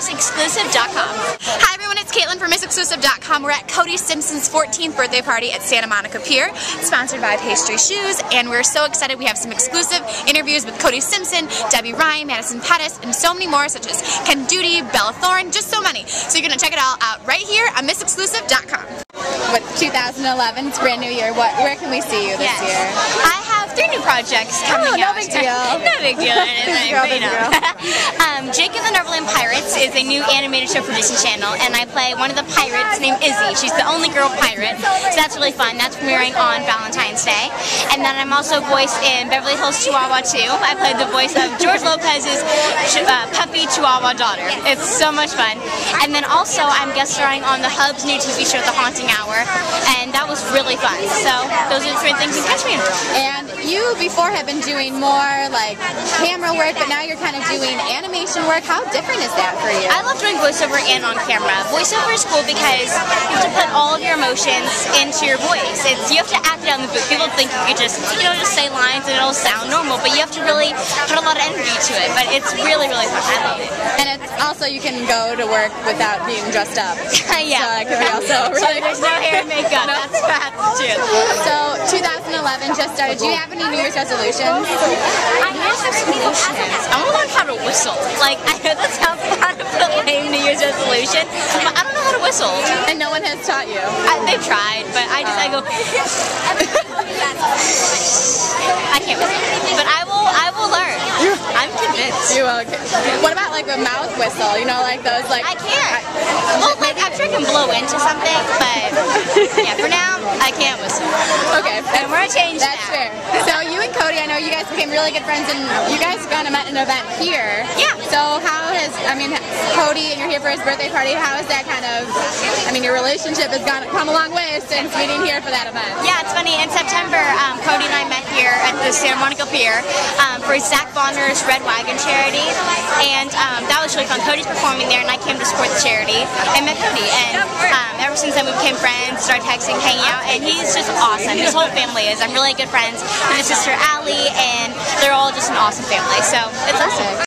MissExclusive.com. Hi everyone, it's Caitlin from MissExclusive.com. We're at Cody Simpson's 14th birthday party at Santa Monica Pier, sponsored by Pastry Shoes, and we're so excited. We have some exclusive interviews with Cody Simpson, Debbie Ryan, Madison Pettis, and so many more, such as Ken Duty, Bella Thorne, just so many. So you're going to check it all out right here on MissExclusive.com. With 2011, it's a brand new year. Where can we see you this year? I have 3 new projects coming out. No big deal. No big deal. Jake and the Neverland Pirates is a new animated show for Disney Channel, and I play one of the pirates named Izzy. She's the only girl pirate, so that's really fun. That's premiering on Valentine's Day. And then I'm also voiced in Beverly Hills Chihuahua 2. I played the voice of George Lopez's puppy Chihuahua daughter. It's so much fun. And then also I'm guest starring on the Hub's new TV show, The Haunting Hour, and that was really fun. So those are the 3 things you can catch me in. And you before have been doing more like camera work, but now you're kind of doing animation work. How different is that for you? I love doing voiceover and on camera. Voiceover is cool because you have to put all of your emotions into your voice. You have to act it out in the booth. People think you could just say lines and it'll sound normal, but you have to really put a lot of energy to it. But it's really, really fun. I love it. And it's also you can go to work without being dressed up. Yeah. So that could be also really. So there's no hair and makeup. No. That's true. So 2011 just started. Do you have any New Year's resolutions? I have resolutions. I want to learn how to whistle. Like, I know that sounds kind of a lame New Year's resolution, but I don't know how to whistle. And no one has taught you? They've tried, but I just, I go, I can't whistle. But I will learn. I'm convinced. You will. What about like a mouth whistle? You know, like those like. I can't. Well, like I'm sure I can blow into something, but yeah, for now I can't whistle. Okay. And we're a change. That's now. Fair. So you and Cody, I know you guys became really good friends, and you guys kind of met at an event here. Yeah. So how has, I mean, Cody, and you're here for his birthday party. How has that kind of, I mean, your relationship has come a long way since meeting here for that event? Yeah, it's funny. In September, Cody and I met here at the Santa Monica Pier. For Zach Bonner's Red Wagon Charity, and that was really fun. Cody's performing there, and I came to support the charity and met Cody, and ever since then we became friends, started texting, hanging out, and he's just awesome. His whole family is. I'm really good friends with his sister Allie, and they're all just an awesome family, so it's awesome.